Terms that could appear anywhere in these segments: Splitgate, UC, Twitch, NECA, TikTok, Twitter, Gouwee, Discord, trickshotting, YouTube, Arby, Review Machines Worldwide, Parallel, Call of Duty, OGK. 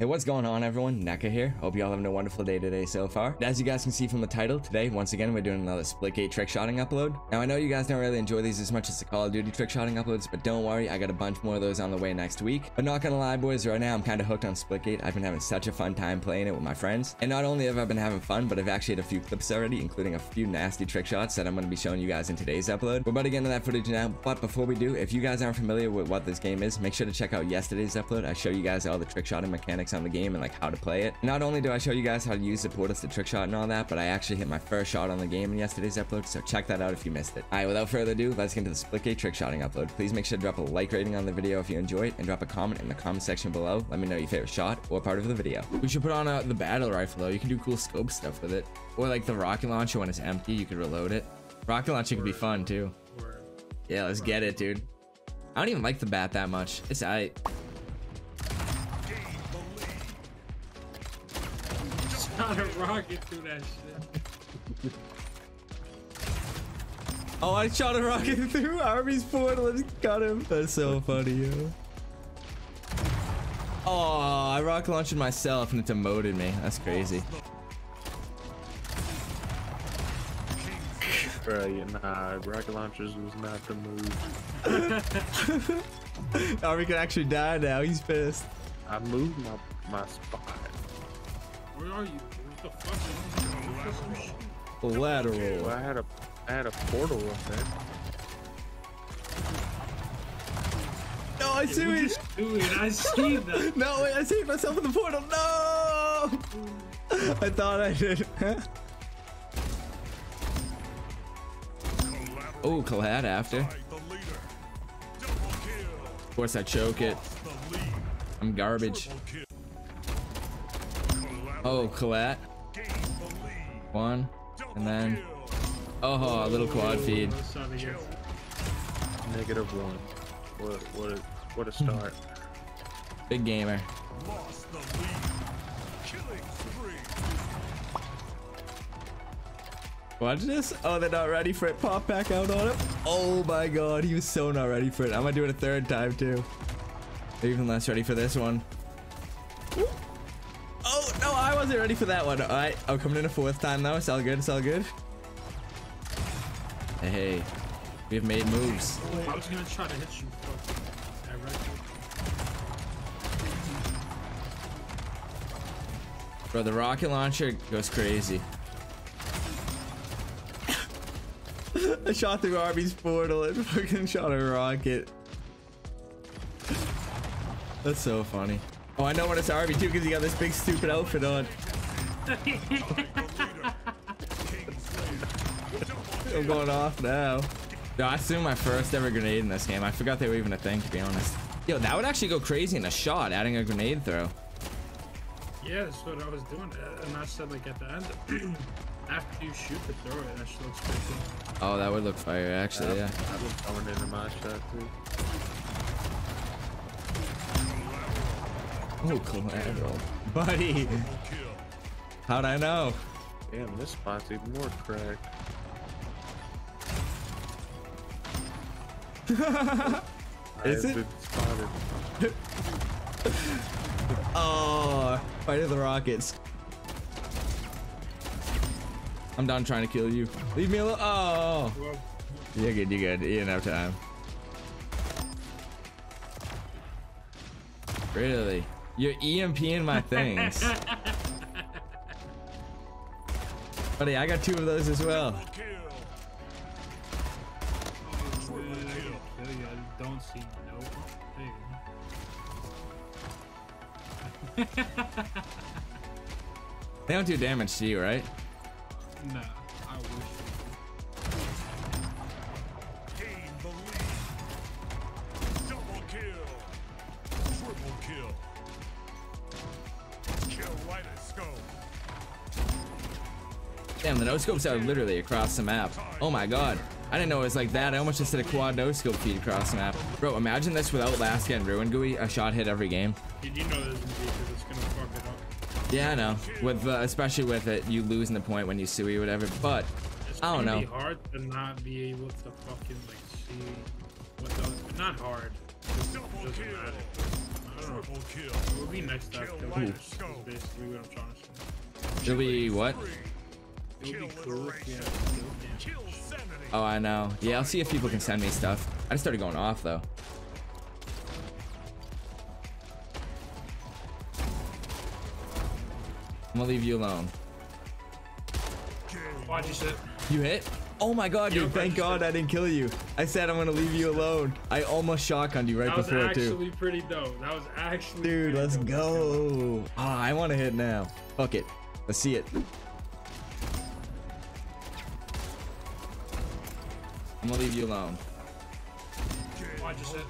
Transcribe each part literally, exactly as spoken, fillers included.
Hey, what's going on everyone? N E C A here. Hope y'all having a wonderful day today so far. As you guys can see from the title, today, once again, we're doing another Splitgate trickshotting upload. Now, I know you guys don't really enjoy these as much as the Call of Duty trickshotting uploads, but don't worry, I got a bunch more of those on the way next week. But not gonna lie, boys, right now I'm kind of hooked on Splitgate. I've been having such a fun time playing it with my friends. And not only have I been having fun, but I've actually had a few clips already, including a few nasty trick shots that I'm gonna be showing you guys in today's upload. We're about to get into that footage now, but before we do, if you guys aren't familiar with what this game is, make sure to check out yesterday's upload. I show you guys all the trickshotting mechanics on the game and like how to play it. Not only do I show you guys how to use the portals to trick shot and all that, but I actually hit my first shot on the game in yesterday's upload, so check that out if you missed it. Alright, without further ado, let's get into the Splitgate trickshotting upload. Please make sure to drop a like rating on the video if you enjoy it, and drop a comment in the comment section below. Let me know your favorite shot or part of the video. We should put on uh, the battle rifle though. You can do cool scope stuff with it. Or like the rocket launcher when it's empty, you could reload it. Rocket launcher could be fun too. Yeah, let's get it, dude. I don't even like the bat that much. It's alright. A rocket through that shit. Oh, I shot a rocket through Arby's portal and got him. That's so funny, yo. Oh, I rocket launched myself and it demoted me. That's crazy. Bro, nah, rocket launchers was not the move. Arby can actually die now. He's pissed. I moved my my spot. Where are you? What the fuck? Collateral. Collateral. I had a, I had a portal up there. No, I see it. I see that. No, wait, I saved myself in the portal. No. I thought I did. Oh, collab after. Of course, I choke it. I'm garbage. Oh, collat. One. And then. Oh, a little quad feed. Negative one. What, what, a, what a start. Big gamer. Lost the lead. Killing three. Watch this. Oh, they're not ready for it. Pop back out on him. Oh my god. He was so not ready for it. I'm going to do it a third time, too. They're even less ready for this one. I wasn't ready for that one. Alright, I'm coming in a fourth time though. It's all good, it's all good. Hey, we've made moves. I was gonna try to hit you. Bro, the rocket launcher goes crazy. I shot through Arby's portal and fucking shot a rocket. That's so funny. Oh, I know when it's R B two because you got this big stupid outfit on. I'm going off now. Yo, I threw my first ever grenade in this game. I forgot they were even a thing, to be honest. Yo, that would actually go crazy in a shot, adding a grenade throw. Yeah, that's what I was doing. And I said, like, at the end, after you shoot the throw, it actually looks pretty cool. Oh, that would look fire, actually, uh, yeah. I was throwing into my shot, too. Oh, collateral. Buddy! How'd I know? Damn, this spot's even more cracked. Is it? Oh, fight of the rockets. I'm done trying to kill you. Leave me alone. Oh! You're good, you're good. You didn't have time. Really? You're EMPing my things. Buddy, I got two of those as well. They don't do damage to you, right? No, I wish. Damn, the no-scopes are literally across the map. Oh my god. I didn't know it was like that. I almost just did a quad no-scope feed across the map. Bro, imagine this without last getting ruined, Gooey. A shot hit every game. Did you know this because it's gonna fuck it up? Yeah, I know. With, uh, especially with it, you losing the point when you suey or whatever, but it's I don't know. It's hard to not be able to fucking, like, see what those... Not hard. It doesn't matter. I don't know. We'll be next up. Ooh. That's basically what I'm trying to say. It'll be what? It'll be cool. Yeah. Oh, I know. Yeah, I'll see if people can send me stuff. I just started going off though. I'm gonna leave you alone. Why'd you hit? You hit? Oh my god, dude, thank god I didn't kill you. I said I'm gonna leave you alone. I almost shotgunned you right before too. That was actually pretty dope. That was actually Dude, let's go. Ah, I wanna hit now. Fuck it. Let's see it. I'm gonna leave you alone. Why'd you hit?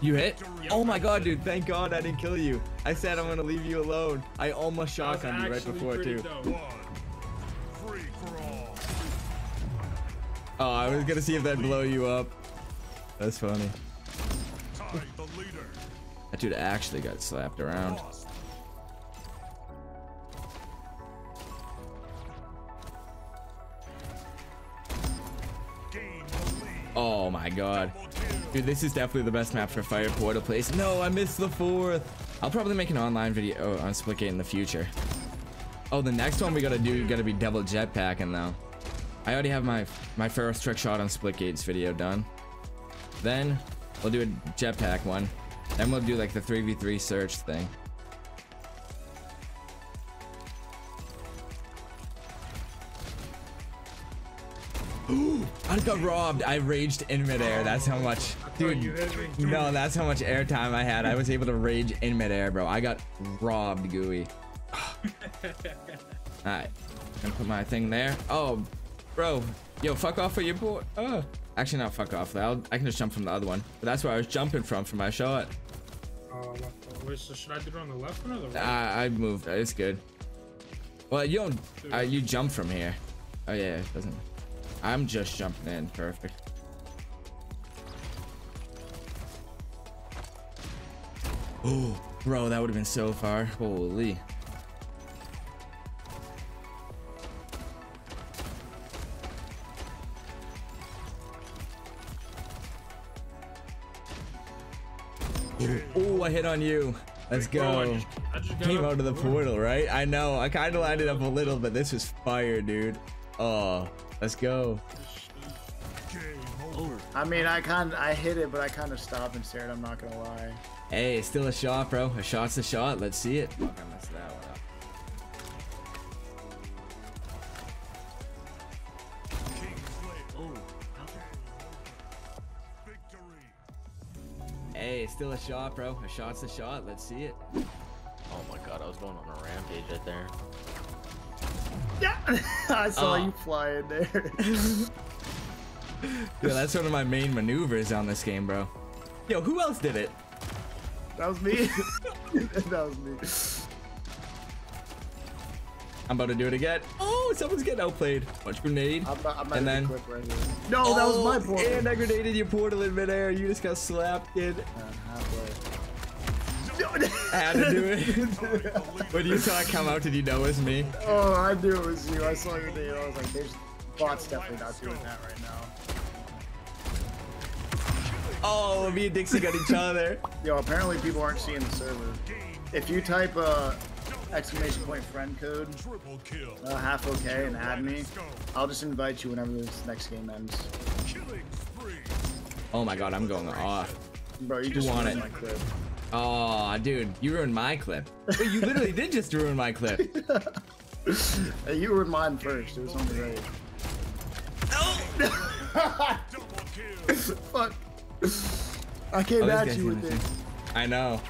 You hit? Oh my god, dude, thank god I didn't kill you. I said I'm gonna leave you alone. I almost shotgunned you right before too. Oh, I was gonna see if that'd blow you up. That's funny. That dude actually got slapped around. Oh my god. Dude, this is definitely the best map for Fire Portal Place. No, I missed the fourth. I'll probably make an online video on Splitgate in the future. Oh, the next one we gotta do, gotta be double jetpacking though. I already have my my first trick shot on Splitgate's video done. Then we'll do a jetpack one. Then we'll do like the three v three search thing. I got robbed. I raged in midair. That's how much, dude. No, that's how much air time I had. I was able to rage in midair, bro. I got robbed, gooey. Alright, gonna put my thing there. Oh, bro. Yo, fuck off with your board. Oh, actually, not fuck off. I'll, I can just jump from the other one. But that's where I was jumping from for my shot. Oh, wait, so should I do it on the left one or the right? I, I moved. It's good. Well, you don't. Uh, you jump from here. Oh yeah, it doesn't. I'm just jumping in. Perfect. Oh, bro, that would have been so far. Holy. Oh, I hit on you. Let's go. Oh, I just, I just came out of the portal, right? I know. I kind of lined it up a little, but this is fire, dude. Oh. Let's go. I mean, I kind I hit it, but I kind of stopped and stared. I'm not gonna lie. Hey, it's still a shot, bro. A shot's a shot. Let's see it. Fuck, I messed that one up. Hey, it's still a shot, bro. A shot's a shot. Let's see it. Oh my god, I was going on a rampage right there. Yeah, I saw uh, you fly in there. Yo, that's one of my main maneuvers on this game, bro. Yo, who else did it? That was me. That was me. I'm about to do it again. Oh, someone's getting outplayed. Punch grenade. I'm not, I'm not and then. Clip right here. No, oh, that was my portal. And I grenaded your portal in midair. You just got slapped, kid. I had to do it. When you saw it come out, did you know it was me? Oh, I knew it was you. I saw your name. I was like, there's bots definitely not doing that right now. Oh, me and Dixie got each other. Yo, apparently people aren't seeing the server. If you type uh, exclamation point friend code, uh, half okay, and add me, I'll just invite you whenever this next game ends. Oh my god, I'm going off. Bro, you just want it. My clip. Oh, dude, you ruined my clip. Wait, you literally did just ruin my clip. Hey, you ruined mine first. It was on the right. Oh! Fuck. I came oh, at you with it. I know.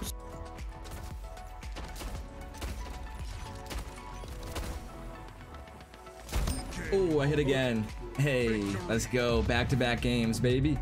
Oh, I hit again. Hey, let's go. Back-to-back games, baby.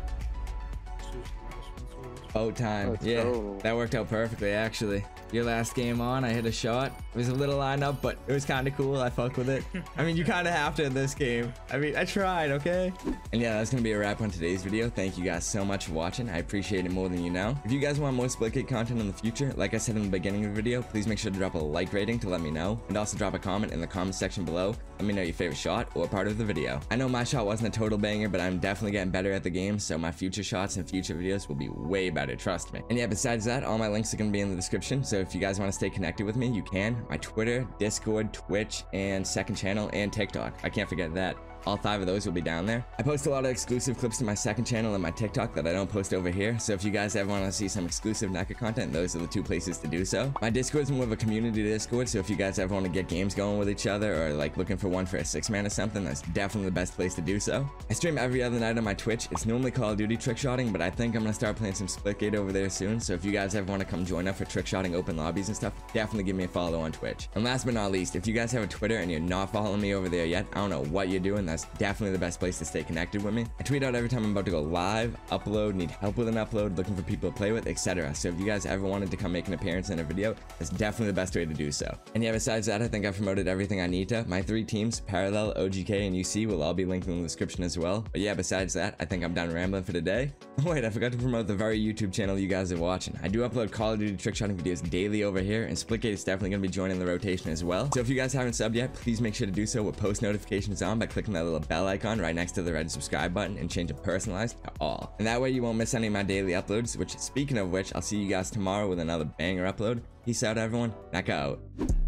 Boat time. Let's yeah, go. That worked out perfectly, actually. Your last game on, I hit a shot. It was a little lined up, but it was kind of cool. I fucked with it. I mean, you kind of have to in this game. I mean, I tried, okay? And yeah, that's going to be a wrap on today's video. Thank you guys so much for watching. I appreciate it more than you know. If you guys want more Splitgate content in the future, like I said in the beginning of the video, please make sure to drop a like rating to let me know. And also drop a comment in the comment section below. Let me know your favorite shot or part of the video. I know my shot wasn't a total banger, but I'm definitely getting better at the game, so my future shots and future videos will be way better, trust me. And yeah, besides that, all my links are going to be in the description, so if you guys want to stay connected with me, you can. My Twitter, Discord, Twitch, and second channel, and TikTok. I can't forget that. All five of those will be down there. I post a lot of exclusive clips to my second channel and my TikTok that I don't post over here, so if you guys ever want to see some exclusive NECA content, those are the two places to do so. My Discord is more of a community Discord, so if you guys ever want to get games going with each other or like looking for one for a six man or something, that's definitely the best place to do so. I stream every other night on my Twitch. It's normally Call of Duty trickshotting, but I think I'm going to start playing some Splitgate over there soon, so if you guys ever want to come join up for trickshotting open lobbies and stuff, definitely give me a follow on Twitch. And last but not least, if you guys have a Twitter and you're not following me over there yet, I don't know what you're doing. That's definitely the best place to stay connected with me. I tweet out every time I'm about to go live, upload, need help with an upload, looking for people to play with, et cetera. So if you guys ever wanted to come make an appearance in a video, that's definitely the best way to do so. And yeah, besides that, I think I've promoted everything I need to. My three teams, Parallel, O G K, and U C, will all be linked in the description as well. But yeah, besides that, I think I'm done rambling for today. Oh wait, I forgot to promote the very YouTube channel you guys are watching. I do upload Call of Duty trickshotting videos daily over here, and Splitgate is definitely going to be joining the rotation as well. So if you guys haven't subbed yet, please make sure to do so with post notifications on by clicking that little bell icon right next to the red subscribe button and change it personalized to all. And that way you won't miss any of my daily uploads, which, speaking of which, I'll see you guys tomorrow with another banger upload. Peace out, everyone. NECA out.